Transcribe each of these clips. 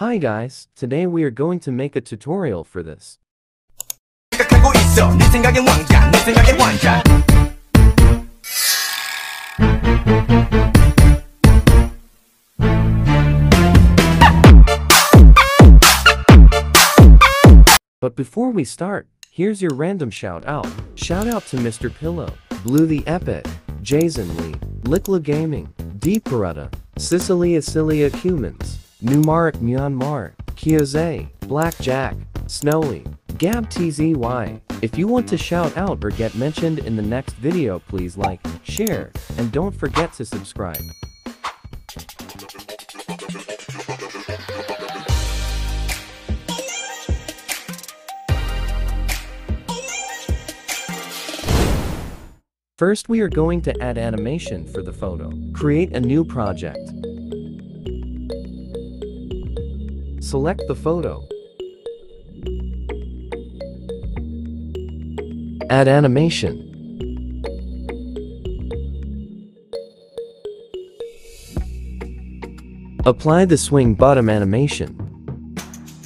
Hi guys, today we are going to make a tutorial for this. But before we start, here's your random shout out. Shout out to Mr. Pillow, Blue the Epic, Jason Lee, Lickla Gaming, Deep Parada, Sicily Acilia Cumans, Numaric Myanmar Kyosei Blackjack Snowy GabTZY. If you want to shout out or get mentioned in the next video, please like, share, and don't forget to subscribe. First, we are going to add animation for the photo. Create a new project. Select the photo. Add animation. Apply the swing bottom animation.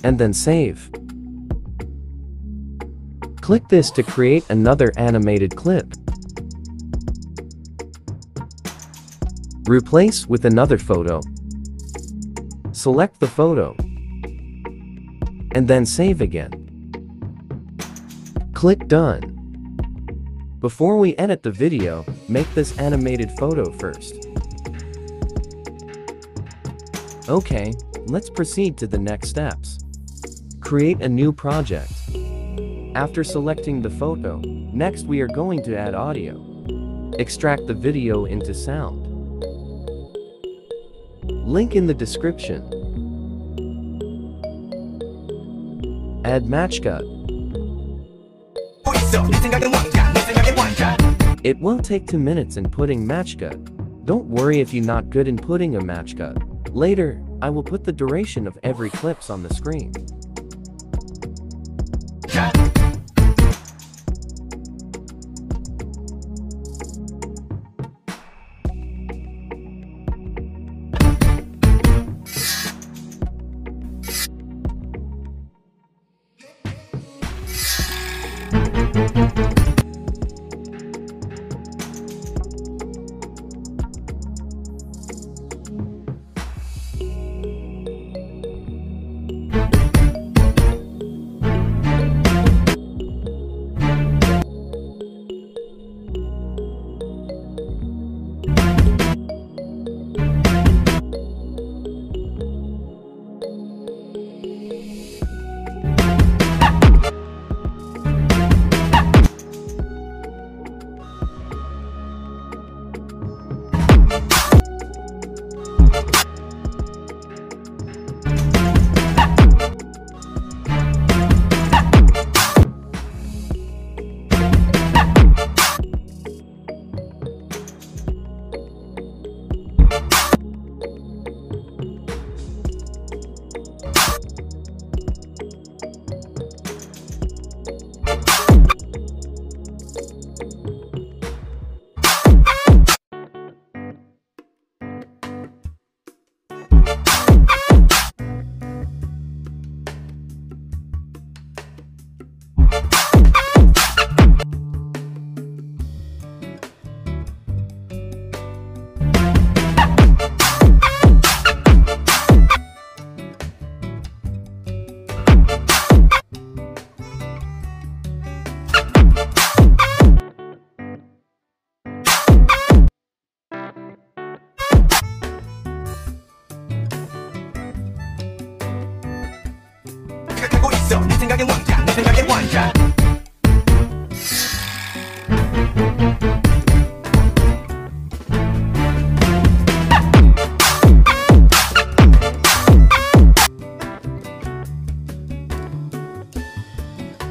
And then save. Click this to create another animated clip. Replace with another photo. Select the photo. And then save again. Click done. Before we edit the video, make this animated photo first. Okay, let's proceed to the next steps. Create a new project. After selecting the photo, next we are going to add audio. Extract the video into sound. Link in the description. Add match cut. It will take 2 minutes in putting match cut. Don't worry if you're not good in putting a match cut. Later, I will put the duration of every clips on the screen.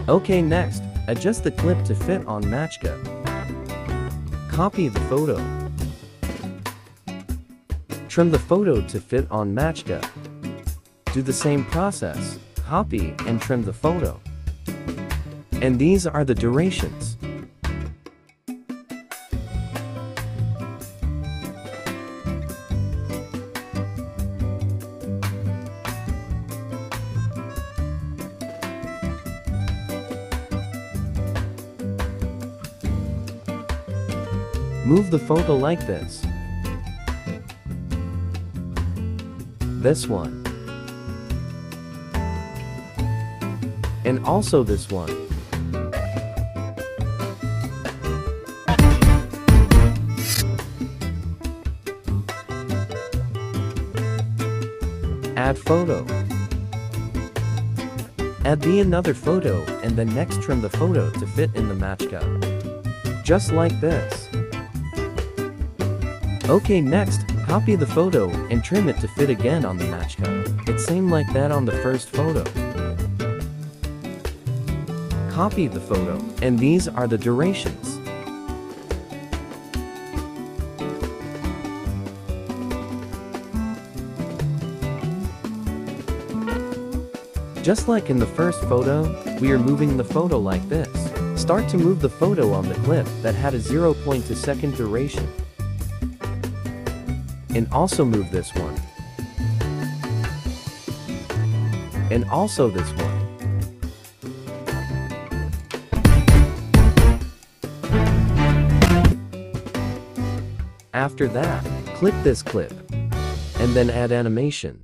Okay, next, adjust the clip to fit on match cut. Copy the photo. Trim the photo to fit on match cut. Do the same process. Copy and trim the photo. And these are the durations. Move the photo like this. This one. And also this one. Add photo. Add the another photo, and then next trim the photo to fit in the match cup. Just like this. Okay, next, copy the photo and trim it to fit again on the match cup. It seemed like that on the first photo. Copy the photo, and these are the durations. Just like in the first photo, we are moving the photo like this. Start to move the photo on the clip that had a 0.2 second duration. And also move this one. And also this one. After that, click this clip. And then add animation.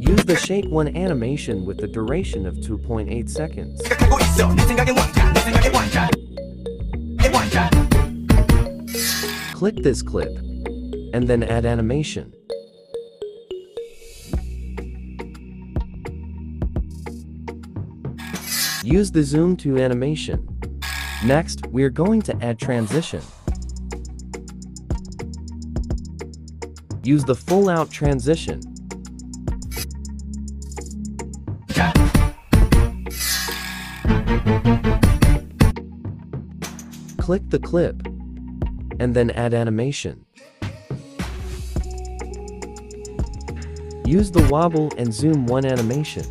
Use the shape 1 animation with the duration of 2.8 seconds. Click this clip, and then add animation. Use the zoom to animation. Next, we're going to add transition. Use the full out transition. Click the clip, and then add animation. Use the wobble and zoom 1 animation.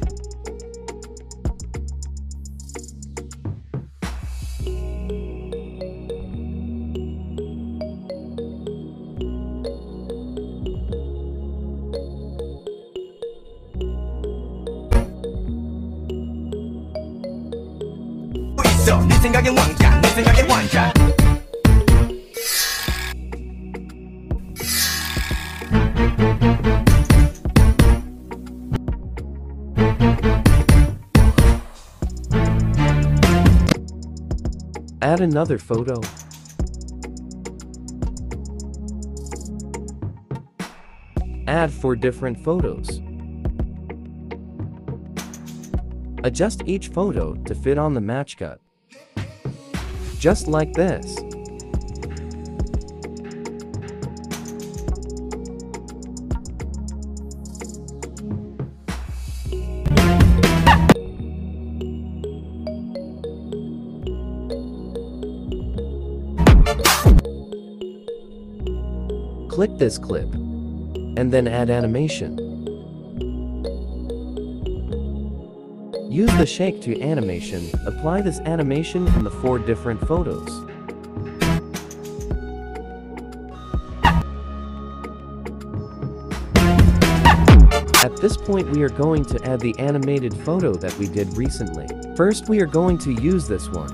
Add another photo. Add 4 different photos. Adjust each photo to fit on the match cut. Just like this. Click this clip, and then add animation. Use the shake to animation, apply this animation in the 4 different photos. At this point we are going to add the animated photo that we did recently. First we are going to use this one.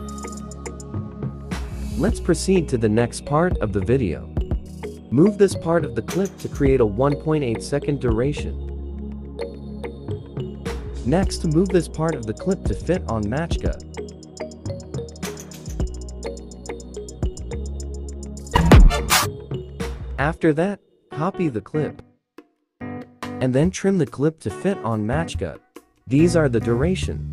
Let's proceed to the next part of the video. Move this part of the clip to create a 1.8 second duration. Next, move this part of the clip to fit on match cut. After that, copy the clip. And then trim the clip to fit on match cut. These are the duration.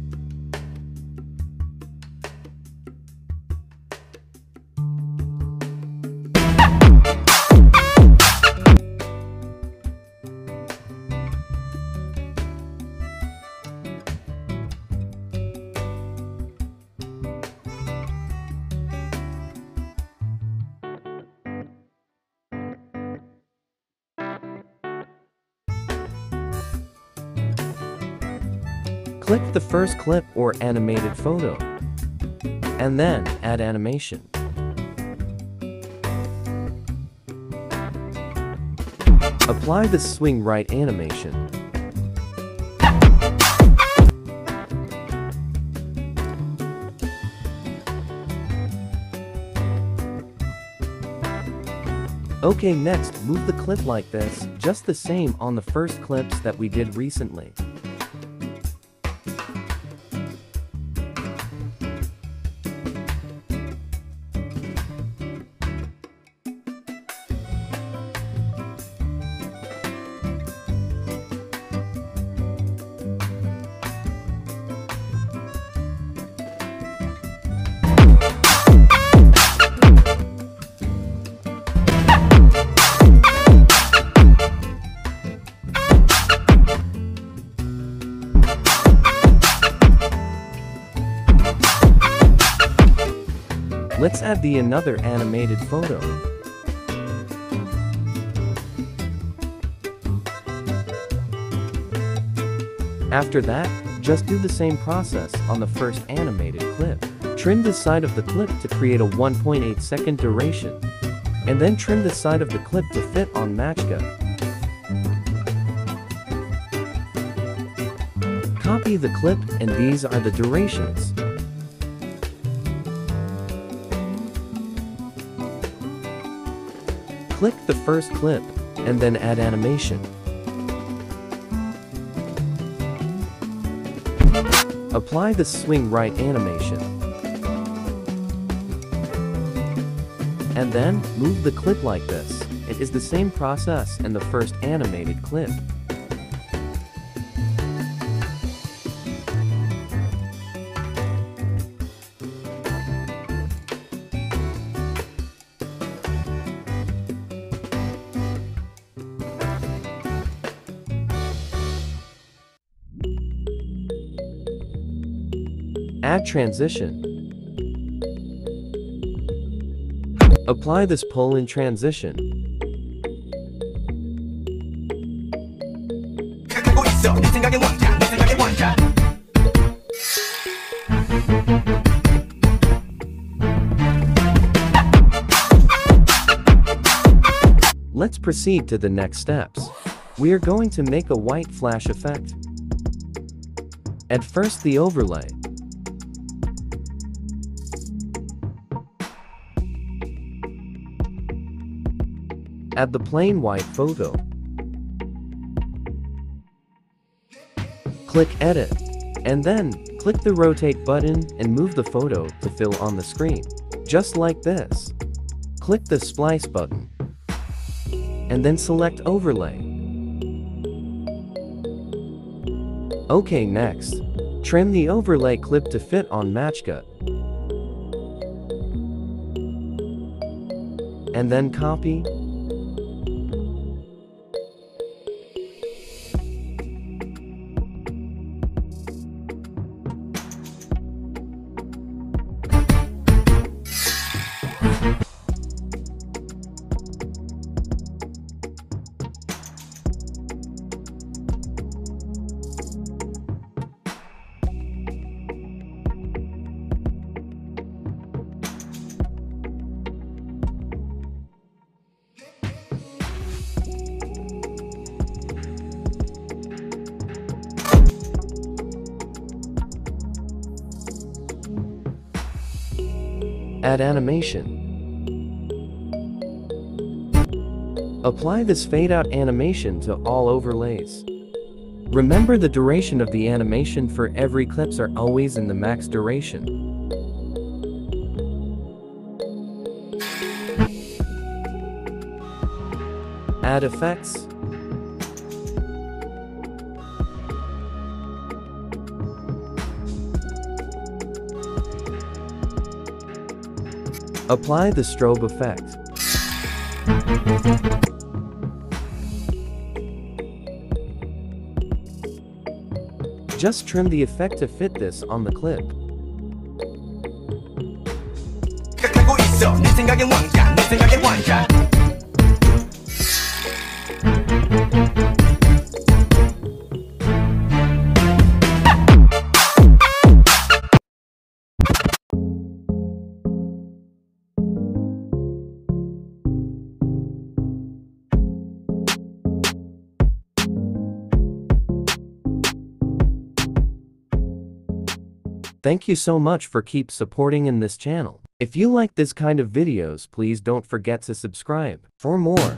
Click the first clip or animated photo, and then add animation. Apply the swing right animation. Okay, next, move the clip like this, just the same on the first clips that we did recently. Let's add the another animated photo. After that, just do the same process on the first animated clip. Trim the side of the clip to create a 1.8 second duration, and then trim the side of the clip to fit on Machka. Copy the clip, and these are the durations. Click the first clip, and then add animation. Apply the swing right animation. And then, move the clip like this. It is the same process in the first animated clip. Add transition. Apply this pull in transition. Let's proceed to the next steps. We are going to make a white flash effect. At first, the overlay. Add the plain white photo. Click edit, and then click the rotate button and move the photo to fill on the screen. Just like this. Click the splice button, and then select overlay. Okay, next, trim the overlay clip to fit on Machka. And then copy. Add animation. Apply this fade out animation to all overlays. Remember, the duration of the animation for every clips are always in the max duration. Add effects. Apply the strobe effect. Just trim the effect to fit this on the clip. Thank you so much for keep supporting in this channel. If you like this kind of videos, please don't forget to subscribe for more.